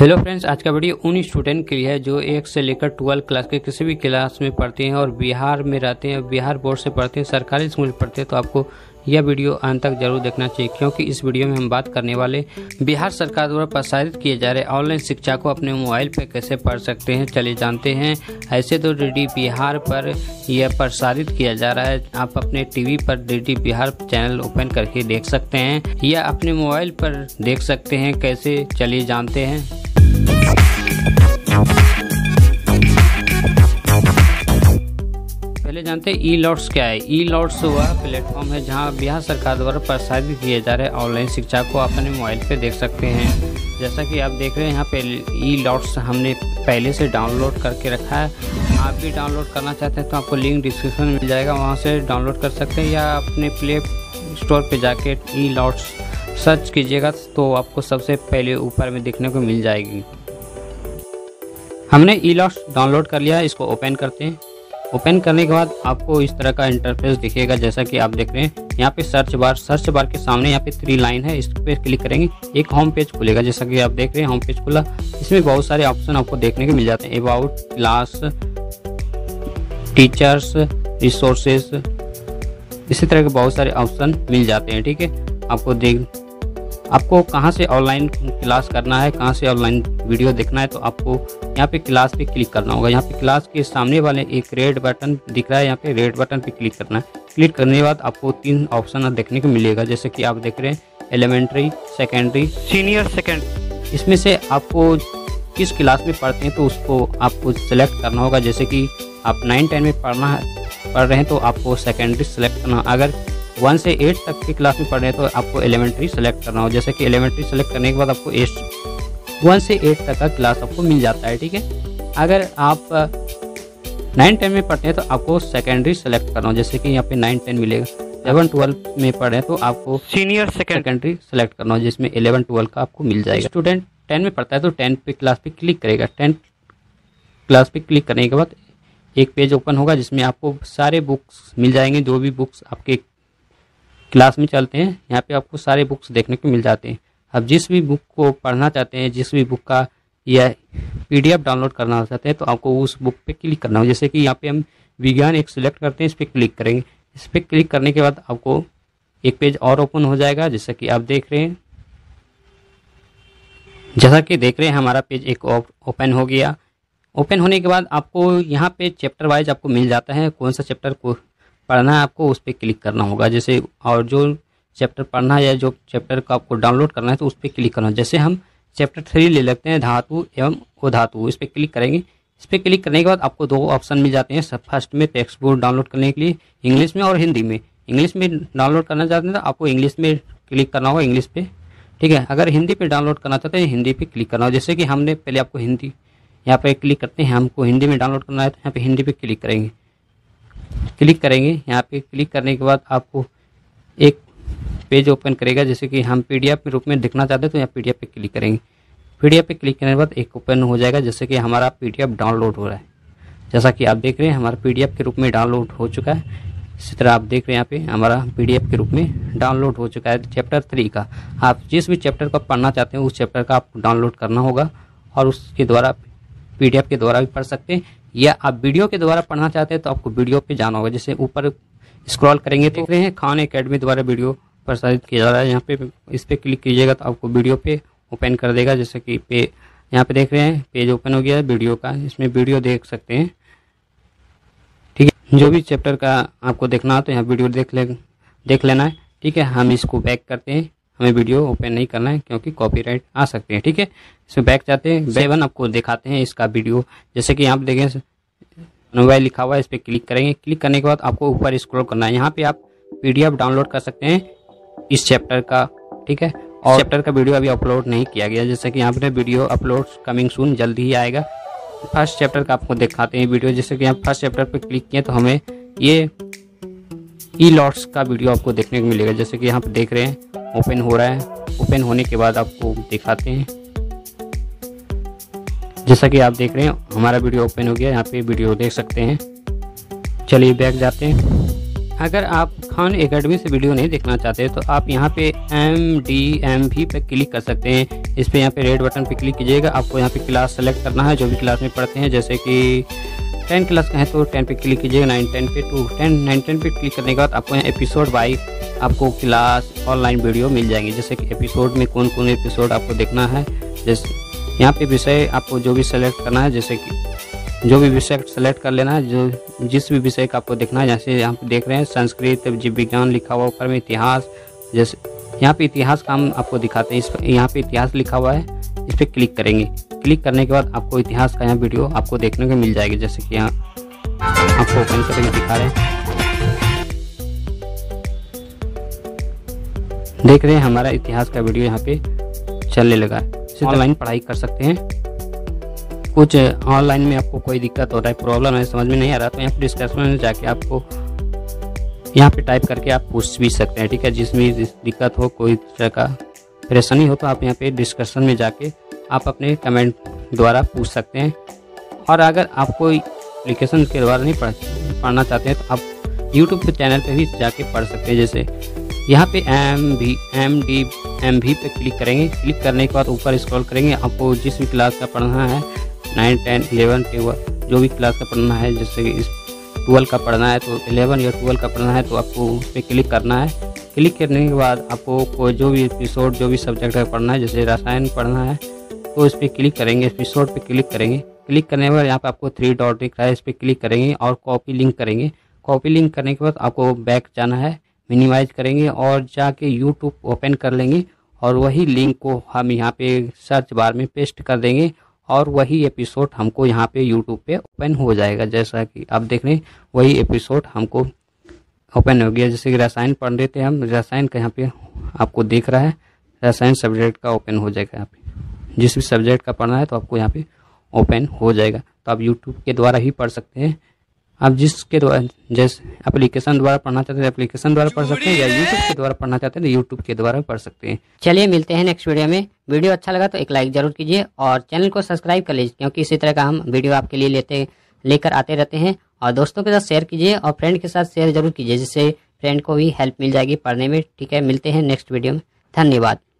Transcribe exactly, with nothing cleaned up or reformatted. Hello friends, आज का video उन स्टूडेंट के लिए है जो एक से लेकर ट्वेल्थ क्लास के किसी भी क्लास में पढ़ते हैं और बिहार में रहते हैं, बिहार बोर्ड से पढ़ते हैं, सरकारी स्कूल में पढ़ते हैं। तो आपको यह वीडियो अंत तक जरूर देखना चाहिए, क्योंकि इस वीडियो में हम बात करने वाले बिहार सरकार द्वारा प्रसारित किए जा रहे ऑनलाइन शिक्षा को अपने मोबाइल पर कैसे पढ़ सकते हैं। चलिए जानते हैं। ऐसे तो डीडी बिहार पर यह प्रसारित किया जा रहा है, आप अपने टीवी पर डीडी बिहार चैनल ओपन करके देख सकते हैं या अपने मोबाइल पर देख सकते हैं कैसे। चलिए जानते हैं। पहले जानते हैं ई-लॉट्स क्या है। ई-लॉट्स वह प्लेटफॉर्म है जहां बिहार सरकार द्वारा प्रसारित किए जा रहे ऑनलाइन शिक्षा को अपने मोबाइल पे देख सकते हैं। जैसा कि आप देख रहे हैं, यहां पे ई-लॉट्स हमने पहले से डाउनलोड करके रखा है। आप भी डाउनलोड करना चाहते हैं तो आपको लिंक डिस्क्रिप्शन में मिल जाएगा, वहां से डाउनलोड कर सकते हैं या अपने प्ले स्टोर पर जाके ई-लॉट्स सर्च कीजिएगा तो आपको सबसे पहले ऊपर में देखने को मिल जाएगी। हमने ई-लॉट्स डाउनलोड कर लिया है, इसको ओपन करते हैं। ओपन करने के बाद आपको इस तरह का इंटरफेस दिखेगा, जैसा कि आप देख रहे हैं। यहाँ पे सर्च बार सर्च बार के सामने यहाँ पे थ्री लाइन है, इस पे क्लिक करेंगे एक होम पेज खुलेगा। जैसा कि आप देख रहे हैं, होम पेज खुला। इसमें बहुत सारे ऑप्शन आपको देखने को मिल जाते हैं, अबाउट, क्लास, टीचर्स, रिसोर्सेस, इसी तरह के बहुत सारे ऑप्शन मिल जाते हैं। ठीक है, आपको देख आपको कहाँ से ऑनलाइन क्लास करना है, कहाँ से ऑनलाइन वीडियो देखना है, तो आपको यहाँ पे क्लास पे क्लिक करना होगा। यहाँ पे क्लास के सामने वाले एक रेड बटन दिख रहा है, यहाँ पे रेड बटन पे क्लिक करना है। क्लिक करने के बाद आपको तीन ऑप्शन देखने को मिलेगा, जैसे कि आप देख रहे हैं, एलिमेंट्री, सेकेंडरी, सीनियर सेकेंडरी। इसमें से आपको किस क्लास में पढ़ते हैं तो उसको आपको सेलेक्ट करना होगा। जैसे कि आप नाइन टेन में पढ़ना है पढ़ रहे हैं तो आपको सेकेंडरी सेलेक्ट करना। अगर वन से एट तक की क्लास में पढ़ रहे हैं तो आपको एलिमेंट्री सेलेक्ट करना हो। जैसे कि एलिमेंट्री सेलेक्ट करने के बाद आपको एट वन से एट तक का क्लास आपको मिल जाता है। ठीक है, अगर आप नाइन टेन में पढ़ते हैं तो आपको सेकेंडरी सेलेक्ट करना हो। जैसे कि यहाँ पे नाइन टेन मिलेगा। इलेवन ट्वेल्थ में पढ़ रहे हैं तो आपको सीनियर सेकेंडरी सेलेक्ट करना हो, जिसमें इलेवन ट्वेल्थ का आपको मिल जाएगा। स्टूडेंट टेन में पढ़ता है तो टेन पे क्लास पे क्लिक करेगा। टेन क्लास पे क्लिक करने के बाद एक पेज ओपन होगा, जिसमें आपको सारे बुक्स मिल जाएंगे, जो भी बुक्स आपके क्लास में चलते हैं। यहाँ पे आपको सारे बुक्स देखने को मिल जाते हैं। अब जिस भी बुक को पढ़ना चाहते हैं, जिस भी बुक का या पीडीएफ डाउनलोड करना चाहते हैं तो आपको उस बुक पे क्लिक करना हो। जैसे कि यहाँ पे हम विज्ञान एक सिलेक्ट करते हैं, इस पर क्लिक करेंगे। इस पर क्लिक करने के बाद आपको एक पेज और ओपन हो जाएगा, जैसा कि आप देख रहे हैं। जैसा कि देख रहे हैं, हमारा पेज एक ओपन हो गया। ओपन होने के बाद आपको यहाँ पे चैप्टर वाइज आपको मिल जाता है, कौन सा चैप्टर को पढ़ना है आपको उस पर क्लिक करना होगा। जैसे और जो चैप्टर पढ़ना है या जो चैप्टर का आपको डाउनलोड करना है तो उस पर क्लिक करना है। जैसे हम चैप्टर थ्री ले लेते हैं, धातु एवं अधातु, इस पर क्लिक करेंगे। इस पर क्लिक करने के बाद आपको दो ऑप्शन मिल जाते हैं। फर्स्ट में टेक्स्ट बुक डाउनलोड करने के लिए इंग्लिश में और हिंदी में। इंग्लिश में डाउनलोड करना चाहते हैं तो आपको इंग्लिश में क्लिक करना होगा, इंग्लिश पे। ठीक है, अगर हिंदी पर डाउनलोड करना चाहते हैं हिंदी पर क्लिक करना होगा। जैसे कि हमने पहले आपको हिंदी यहाँ पर क्लिक करते हैं, हमको हिंदी में डाउनलोड करना है तो यहाँ पर हिंदी पर क्लिक करेंगे। क्लिक करेंगे यहाँ पे क्लिक करने के बाद आपको एक पेज ओपन करेगा। जैसे कि हम पीडीएफ के रूप में दिखना चाहते हैं तो यहाँ पीडीएफ पे क्लिक करेंगे। पीडीएफ पे क्लिक करने के बाद एक ओपन हो जाएगा, जैसे कि हमारा पीडीएफ डाउनलोड हो रहा है। जैसा कि आप देख रहे हैं, हमारा पीडीएफ के रूप में डाउनलोड हो चुका है। इसी तरह आप देख रहे हैं, यहाँ पे हमारा पीडीएफ के रूप में डाउनलोड हो चुका है चैप्टर थ्री का। आप जिस भी चैप्टर का पढ़ना चाहते हैं उस चैप्टर का आपको डाउनलोड करना होगा और उसके द्वारा पीडीएफ के द्वारा भी पढ़ सकते हैं, या आप वीडियो के द्वारा पढ़ना चाहते हैं तो आपको वीडियो पे जाना होगा। जैसे ऊपर स्क्रॉल करेंगे तो देख रहे हैं, खान एकेडमी द्वारा वीडियो प्रसारित किया जा रहा है। यहाँ पे इस पर क्लिक कीजिएगा तो आपको वीडियो पे ओपन कर देगा। जैसे कि पे यहाँ पे देख रहे हैं, पेज ओपन हो गया है वीडियो का, इसमें वीडियो देख सकते हैं। ठीक है, जो भी चैप्टर का आपको देखना हो तो यहाँ वीडियो देख ले देख लेना है। ठीक है, हम इसको बैक करते हैं, हमें वीडियो ओपन नहीं करना है क्योंकि कॉपीराइट आ सकते हैं। ठीक है, इसमें बैक जाते हैं। सेवन आपको दिखाते हैं इसका वीडियो। जैसे कि आप देखें, मोबाइल लिखा हुआ है, इस पर क्लिक करेंगे। क्लिक करने के बाद आपको ऊपर स्क्रॉल करना है। यहाँ पे आप पीडीएफ डाउनलोड कर सकते हैं इस चैप्टर का। ठीक है, और चैप्टर का वीडियो अभी अपलोड नहीं किया गया। जैसे कि यहाँ पर वीडियो अपलोड कमिंग सून, जल्दी ही आएगा। फर्स्ट चैप्टर का आपको दिखाते हैं वीडियो। जैसे कि आप फर्स्ट चैप्टर पर क्लिक किए तो हमें ये ई-लॉट्स का वीडियो आपको देखने को मिलेगा। जैसे कि यहाँ पर देख रहे हैं, ओपन हो रहा है। ओपन होने के बाद आपको दिखाते हैं। जैसा कि आप देख रहे हैं, हमारा वीडियो ओपन हो गया, यहाँ पे वीडियो देख सकते हैं। चलिए बैक जाते हैं। अगर आप खान एकेडमी से वीडियो नहीं देखना चाहते तो आप यहाँ पे एम डी एम वी पर क्लिक कर सकते हैं। इस पर यहाँ पे रेड बटन पे क्लिक कीजिएगा। आपको यहाँ पे क्लास सेलेक्ट करना है, जो भी क्लास में पढ़ते हैं, जैसे कि टेन क्लास का है तो टेन पे क्लिक कीजिएगा, नाइन टेन पे टू टेन नाइन टेन पे क्लिक करने के बाद आपको यहाँ एपिसोड वाइज आपको क्लास ऑनलाइन वीडियो मिल जाएंगे, जैसे कि एपिसोड में कौन कौन एपिसोड आपको देखना है। जैसे यहाँ पे विषय आपको जो भी सेलेक्ट करना है, जैसे कि जो भी विषय सेलेक्ट कर लेना है, जो जिस भी विषय का आपको देखना है, जैसे यहाँ पे देख रहे हैं संस्कृत, जीव विज्ञान लिखा हुआ, ऊपर में इतिहास, जैसे यहाँ पे इतिहास का हम आपको दिखाते हैं। इस यहाँ पे इतिहास लिखा हुआ है, इस पर क्लिक करेंगे। क्लिक करने के बाद आपको इतिहास का यहाँ वीडियो आपको देखने को मिल जाएगी, जैसे कि यहाँ आपको ओपन करके दिखा रहे हैं। देख रहे हैं हमारा इतिहास का वीडियो यहाँ पे चलने लगा है। ऑनलाइन पढ़ाई कर सकते हैं। कुछ ऑनलाइन में आपको कोई दिक्कत हो रहा है, प्रॉब्लम है, समझ में नहीं आ रहा, तो यहाँ पर डिस्कशन में जाके आपको यहाँ पे टाइप करके आप पूछ भी सकते हैं, ठीक है। जिसमें जिस दिक्कत हो, कोई तरह का परेशानी हो, तो आप यहाँ पे डिस्कशन में जाके आप अपने कमेंट द्वारा पूछ सकते हैं। और अगर आप कोई एप्लीकेशन के द्वारा नहीं पढ़ पढ़ना चाहते हैं तो आप यूट्यूब के चैनल पर भी जाके पढ़ सकते हैं। जैसे यहाँ पे एम भी एम डी एम भी पे क्लिक करेंगे। क्लिक करने के बाद ऊपर स्क्रॉल करेंगे, आपको जिस भी क्लास का पढ़ना है, नाइन टेन एलेवन ट्वेल्व जो भी क्लास का पढ़ना है, जैसे इस ट्वेल्व का पढ़ना है तो एलेवन या ट्वेल्व का पढ़ना है तो आपको उस पर क्लिक करना है। क्लिक करने के बाद आपको कोई जो भी एपिसोड जो भी सब्जेक्ट का पढ़ना है, जैसे रसायन पढ़ना है तो इस पर क्लिक करेंगे, एपिसोड पर क्लिक करेंगे। क्लिक करने के बाद यहाँ पर आपको थ्री डॉट दिख रहा है, इस पर क्लिक करेंगे और कॉपी लिंक करेंगे। कॉपी लिंक करने के बाद आपको बैक जाना है, मिनिमाइज करेंगे और जाके यूट्यूब ओपन कर लेंगे और वही लिंक को हम यहाँ पे सर्च बार में पेस्ट कर देंगे और वही एपिसोड हमको यहाँ पे यूट्यूब पे ओपन हो जाएगा। जैसा कि आप देख रहे हैं वही एपिसोड हमको ओपन हो गया। जैसे कि रसायन पढ़ लेते हैं हम, रसायन का यहाँ पे आपको देख रहा है, रसायन सब्जेक्ट का ओपन हो जाएगा। यहाँ पे जिस भी सब्जेक्ट का पढ़ना है तो आपको यहाँ पे ओपन हो जाएगा, तो आप यूट्यूब के द्वारा ही पढ़ सकते हैं। आप जिसके द्वारा जैसे एप्लीकेशन द्वारा पढ़ना चाहते हैं एप्लीकेशन द्वारा पढ़ सकते हैं, या यूट्यूब के द्वारा पढ़ना चाहते हैं तो यूट्यूब के द्वारा पढ़ सकते हैं। चलिए मिलते हैं नेक्स्ट वीडियो में। वीडियो अच्छा लगा तो एक लाइक जरूर कीजिए और चैनल को सब्सक्राइब कर लीजिए, क्योंकि इसी तरह का हम वीडियो आपके लिए लेते लेकर आते रहते हैं। और दोस्तों के साथ शेयर कीजिए और फ्रेंड के साथ शेयर जरूर कीजिए, जिससे फ्रेंड को भी हेल्प मिल जाएगी पढ़ने में, ठीक है। मिलते हैं नेक्स्ट वीडियो में, धन्यवाद।